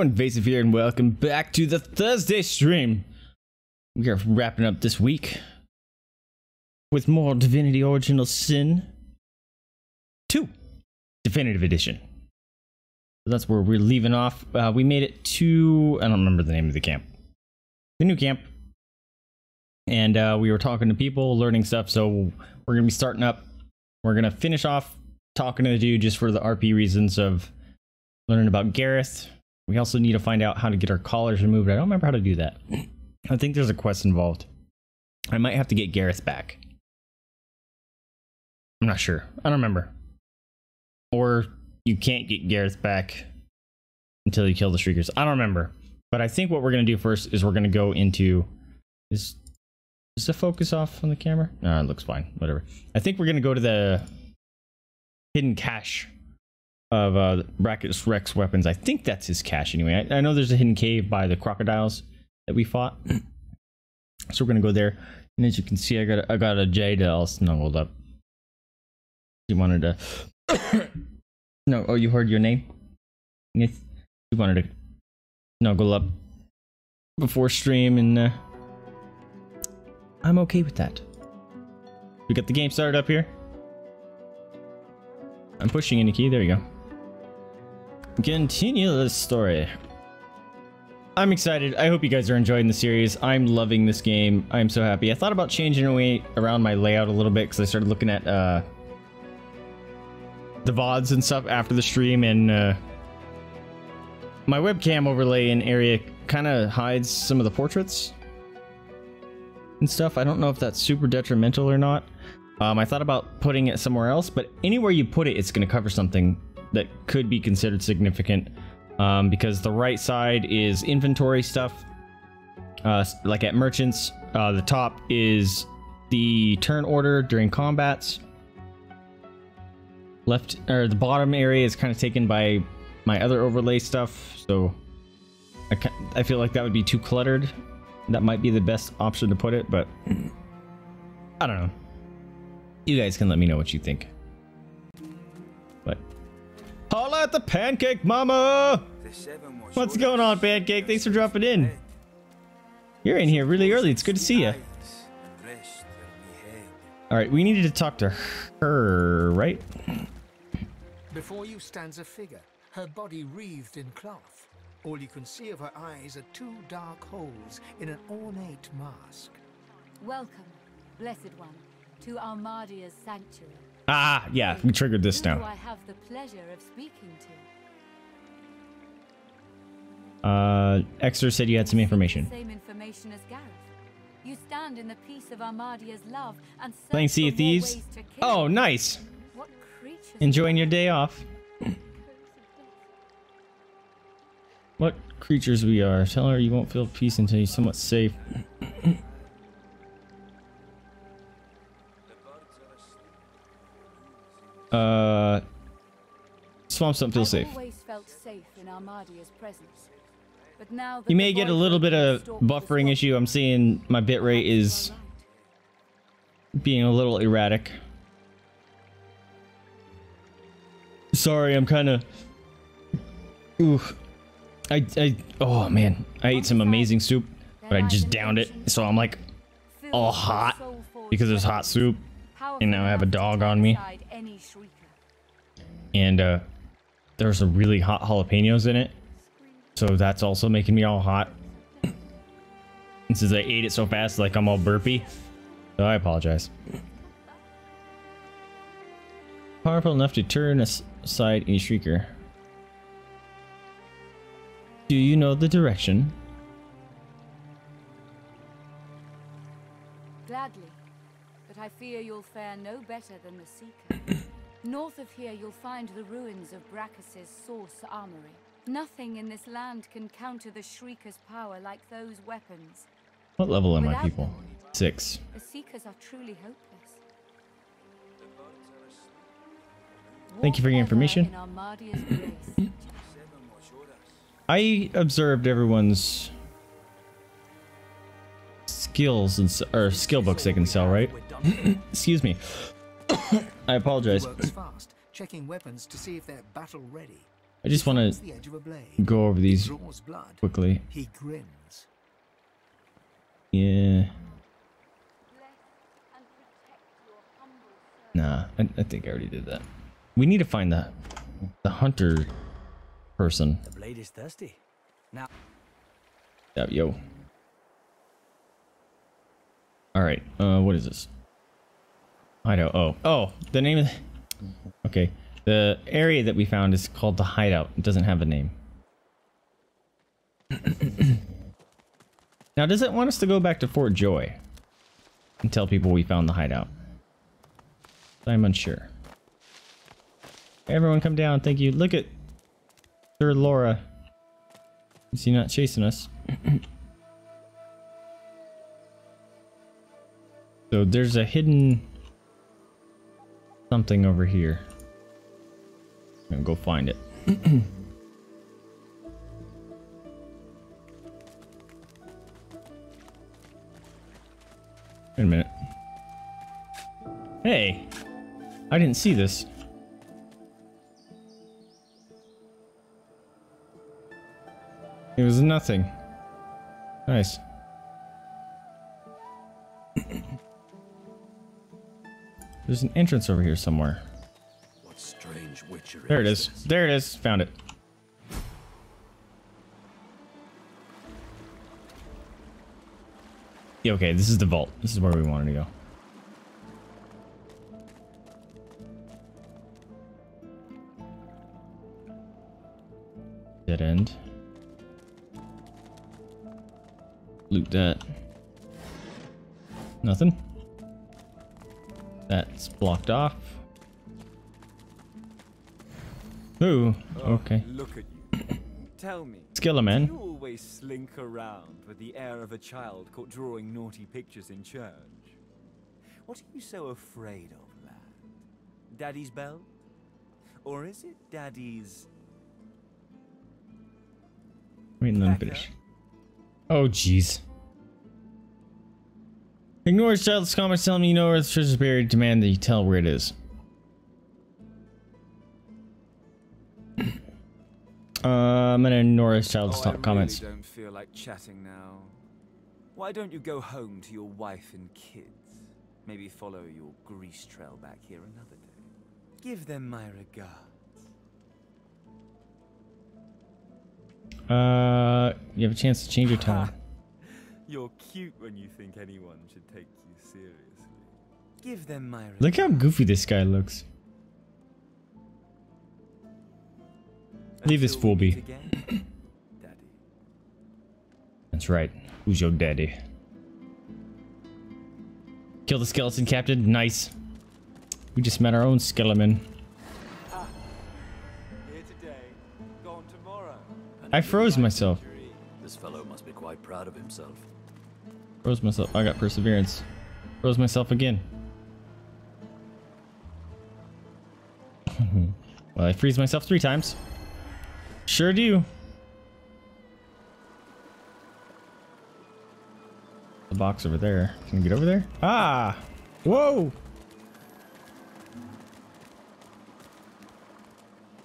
everyone, Vaesive here, and welcome back to the Thursday stream. We are wrapping up this week with more Divinity Original Sin 2 Definitive Edition. So that's where we're leaving off. We made it to, I don't remember the name of the camp, the new camp. And we were talking to people, learning stuff, so we're going to be starting up. We're going to finish off talking to the dude just for the RP reasons of learning about Gareth. We also need to find out how to get our collars removed. I don't remember how to do that. I think there's a quest involved. I might have to get Gareth back. I'm not sure. I don't remember. Or you can't get Gareth back until you kill the Shriekers. I don't remember. But I think what we're going to do first is we're going to go into... Is the focus off on the camera? No, it looks fine. Whatever. I think we're going to go to the hidden cache of Braccus Rex weapons. I think that's his cache anyway. I know there's a hidden cave by the crocodiles that we fought. So we're going to go there. And as you can see, I got a Jade all snuggled up. She wanted to... No, oh, you heard your name? Yes. She wanted to snuggle up before stream, and I'm okay with that. We got the game started up here. I'm pushing in a key. There you go. Continue the story. I'm excited. I hope you guys are enjoying the series. I'm loving this game. I'm so happy. I thought about changing away around my layout a little bit because I started looking at the VODs and stuff after the stream, and my webcam overlay in area kind of hides some of the portraits and stuff. I don't know if that's super detrimental or not. I thought about putting it somewhere else, but anywhere you put it, it's going to cover something that could be considered significant. Because the right side is inventory stuff, like at merchants. The top is the turn order during combats. Left, or the bottom area is kind of taken by my other overlay stuff, so I feel like that would be too cluttered. That might be the best option to put it, but I don't know. You guys can let me know what you think. But holla at the pancake mama! What's going on, Pancake? Thanks for dropping in. You're in here really early. It's good to see you. Alright, we needed to talk to her, right? Before you stands a figure, her body wreathed in cloth. All you can see of her eyes are two dark holes in an ornate mask. Welcome, blessed one, to Armadia's sanctuary. Ah, yeah, we triggered this now. I have the pleasure of speaking to. Exer said you had some information. Same information as Gareth. You stand in the peace of Armadia's love and playing Sea of Thieves. Oh, nice. What creatures? Enjoying your day off. What creatures we are. Tell her you won't feel peace until you're somewhat safe. Swamps don't feel safe. You may get a little bit of buffering issue. I'm seeing my bitrate is being a little erratic. Sorry, I'm kind of... Oof. Oh man, I ate some amazing soup, but I just downed it, so I'm like all hot because it was hot soup, and now I have a dog on me, and there's some really hot jalapenos in it, so that's also making me all hot. And since I ate it so fast, like I'm all burpy, so I apologize. Powerful enough to turn aside a shrieker. Do you know the direction? Gladly, but I fear you'll fare no better than the Seeker. North of here you'll find the ruins of Braccus's source armory. Nothing in this land can counter the Shrieker's power like those weapons. What level am I, people? 6. The Seekers are truly hopeless. Thank you for your information. I observed everyone's skills and or skill books they can sell, right? Excuse me. I apologize. Checking weapons to see if they're battle ready. I just want to go over these quickly. Yeah. Nah, I think I already did that. We need to find the hunter person. The blade is thirsty. Now. Yo. All right. What is this? Hideout. Oh, the name of. Okay, the area that we found is called the Hideout. It doesn't have a name. Now, does it want us to go back to Fort Joy and tell people we found the Hideout? I'm unsure. Everyone come down, thank you. Look at Sir Laura. Is he not chasing us? So there's a hidden something over here. I'm gonna go find it. Wait a minute. Hey! I didn't see this. It was nothing. Nice. There's an entrance over here somewhere. What strange witchery. There it is. There it is. Found it. Yeah, okay, this is the vault. This is where we wanted to go. Dead end. Loot that. Nothing. That's blocked off. Ooh, okay. Look at you. Tell me. Skiller man. You always slink around with the air of a child caught drawing naughty pictures in church. What are you so afraid of, lad? Daddy's bell? Or is it Daddy's? Wait, let me finish. Oh, jeez. Ignore his childless comments telling me you know where the treasure is buried. Demand that you tell where it is. I'm gonna ignore his childless comments. I really don't feel like chatting now. Why don't you go home to your wife and kids? Maybe follow your grease trail back here another day. Give them my regards. You have a chance to change your tone. You're cute when you think anyone should take you seriously. Give them my regards. Look how goofy this guy looks. Leave this fool be. Daddy. That's right. Who's your daddy? Kill the skeleton, Captain. Nice. We just met our own skeleton. Here today, gone tomorrow. I froze myself. This fellow must be quite proud of himself. Froze myself. I got perseverance. Froze myself again. Well, I freeze myself 3 times. Sure do. The box over there. Can we get over there? Ah! Whoa!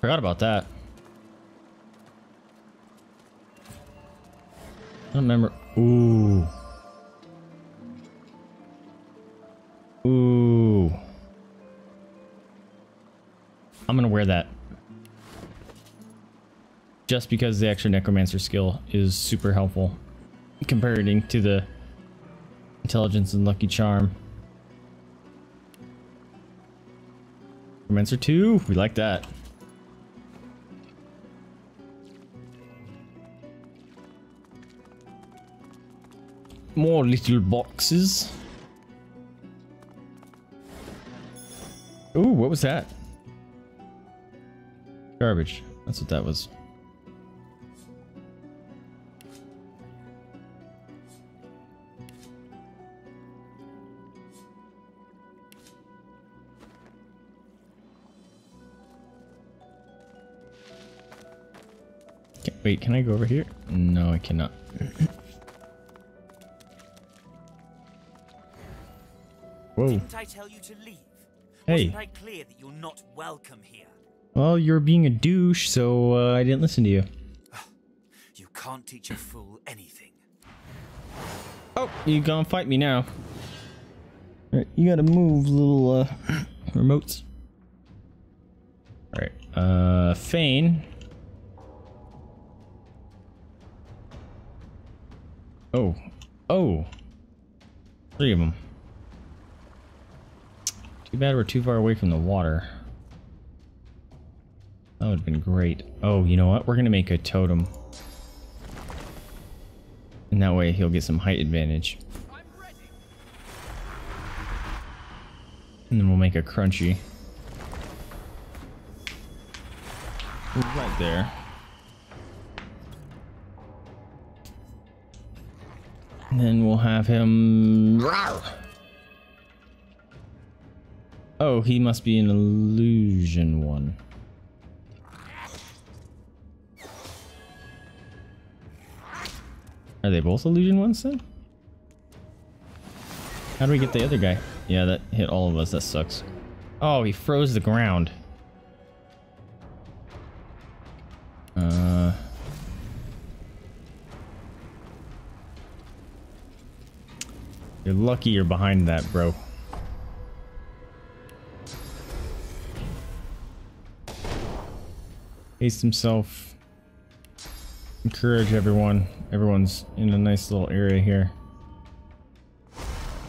Forgot about that. I don't remember. Ooh. Ooh. I'm gonna wear that. Just because the extra necromancer skill is super helpful, comparing to the intelligence and lucky charm. Necromancer 2, we like that. More little boxes. Ooh, what was that? Garbage. That's what that was. Wait, can I go over here? No, I cannot. Whoa. Didn't I tell you to leave? Hey. Wasn't I clear that you're not welcome here? Well, you're being a douche, so I didn't listen to you. You can't teach a fool anything. Oh, you gonna fight me now. Alright, you gotta move, little remotes. Alright, Fane. Oh. Oh! 3 of them. Too bad we're too far away from the water. That would have been great. Oh, you know what? We're gonna make a totem. And that way he'll get some height advantage. I'm ready. And then we'll make a crunchy. Right there. And then we'll have him... Oh, he must be an illusion one. Are they both illusion ones then? How do we get the other guy? Yeah, that hit all of us. That sucks. Oh, he froze the ground. You're lucky you're behind that, bro. Haste himself. Encourage everyone. Everyone's in a nice little area here.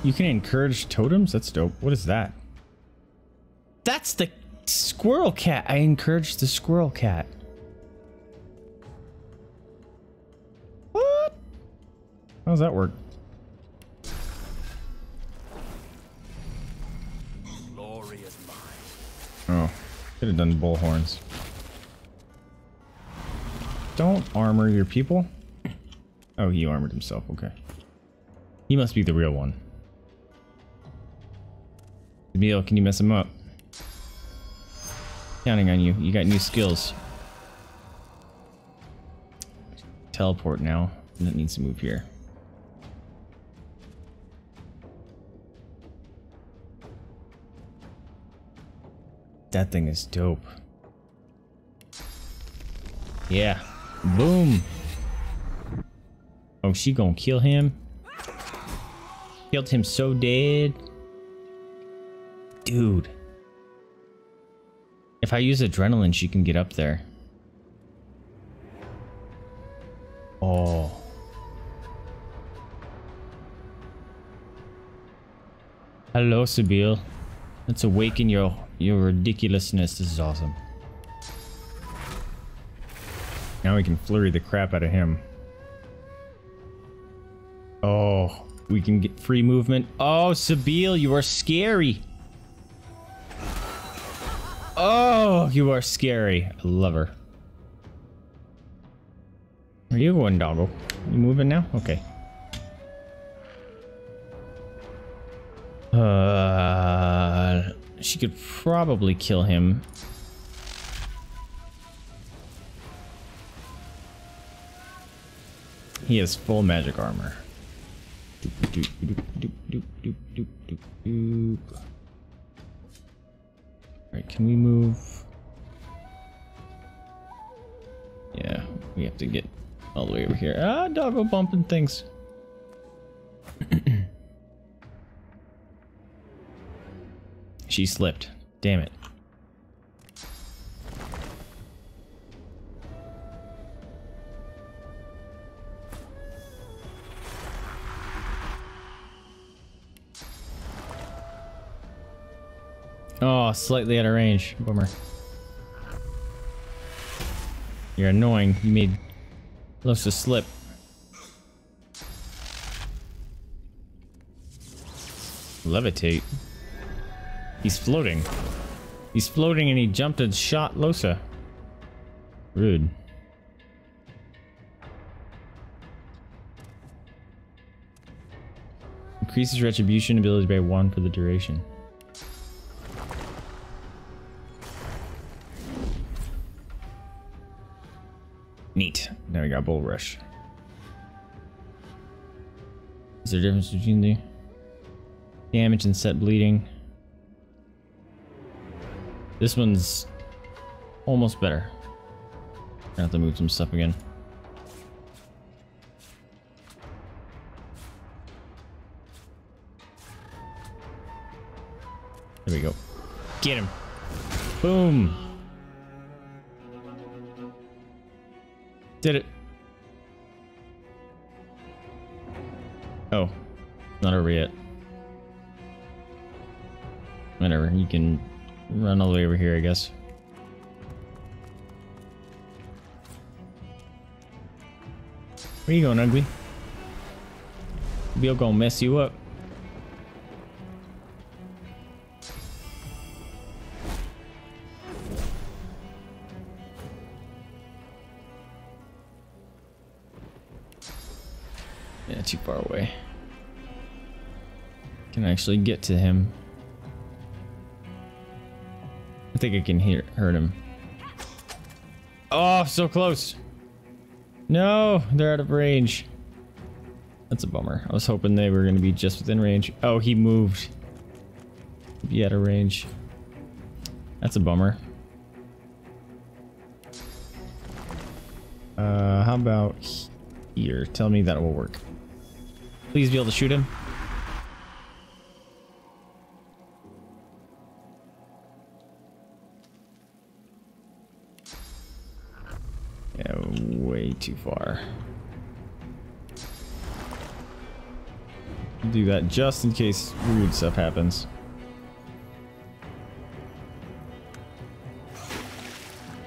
You can encourage totems? That's dope. What is that? That's the squirrel cat. I encouraged the squirrel cat. What? How does that work? Glory is mine. Oh, could have done bull horns. Don't armor your people. Oh, he armored himself. Okay. He must be the real one. Sebille, can you mess him up? Counting on you. You got new skills. Teleport now. And it needs to move here. That thing is dope. Yeah. Boom. Oh, she gonna kill him. Killed him so dead. Dude. If I use adrenaline, she can get up there. Oh. Hello, Sebille. Let's awaken your ridiculousness. This is awesome. Now we can flurry the crap out of him. Oh, we can get free movement. Oh, Sebille, you are scary. Oh, you are scary. I love her. Are you going, doggo? You moving now? Okay. She could probably kill him. He has full magic armor. Alright, can we move? Yeah, we have to get all the way over here. Ah, doggo bumping things. She slipped. Damn it. Oh, slightly out of range. Bummer. You're annoying. You made Lohse slip. Levitate. He's floating. He's floating and he jumped and shot Lohse. Rude. Increases retribution ability by 1 for the duration. Neat. Now we got bull rush. Is there a difference between the damage and set bleeding? This one's almost better. I have to move some stuff again. There we go. Get him. Boom. Did it. Oh, not over yet. Whatever, you can run all the way over here, I guess. Where you going, ugly? Bill gonna mess you up. Yeah, too far away. Can I actually get to him? I think I can hurt him. Oh, so close. No, they're out of range. That's a bummer. I was hoping they were going to be just within range. Oh, he moved. Be out of range. That's a bummer. How about here? Tell me that will work. Please be able to shoot him. Too far. I'll do that just in case weird stuff happens.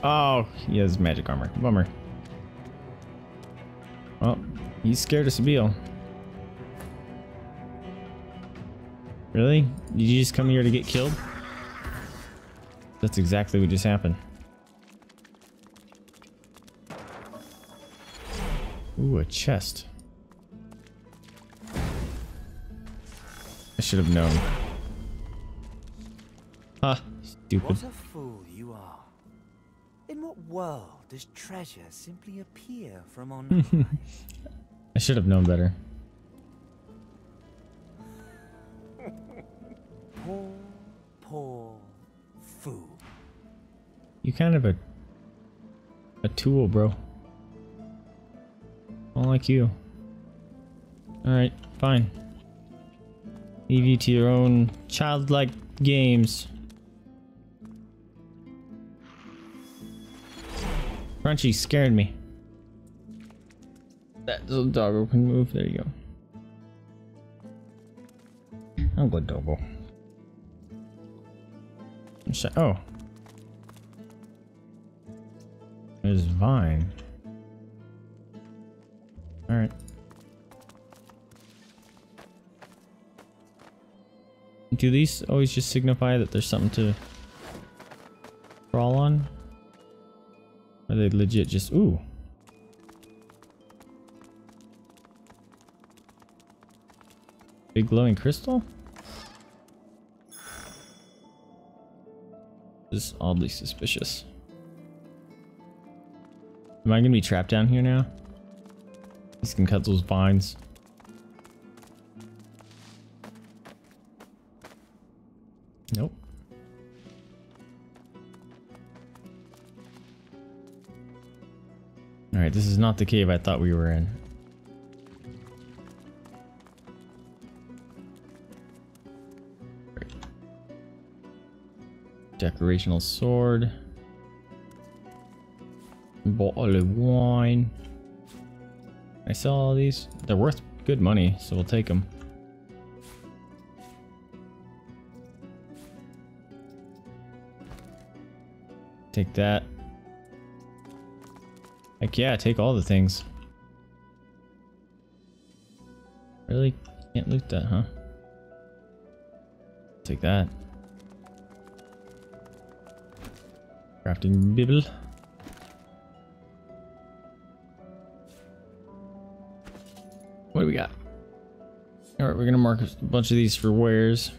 Oh, he has magic armor. Bummer. Well, he's scared of Sebille. Really? Did you just come here to get killed? That's exactly what just happened. Ooh, a chest. I should have known. Ha, stupid. What a fool you are. In what world does treasure simply appear from on high? I should have known better. Poor, poor fool. You kind of a tool, bro. I don't like you. Alright, fine. Leave you to your own childlike games. Crunchy scared me. That little doggo can move. There you go. I'll go doggo. Oh. There's Vine. All right. Do these always just signify that there's something to crawl on? Are they legit just, ooh. Big glowing crystal? This is oddly suspicious. Am I gonna be trapped down here now? These can cut those vines. Nope. Alright, this is not the cave I thought we were in. Decorational sword. Bottle of wine. I sell all these. They're worth good money, so we'll take them. Take that. Heck yeah, take all the things. Really? Can't loot that, huh? Take that. Crafting bibble. What do we got? All right, we're gonna mark a bunch of these for wares.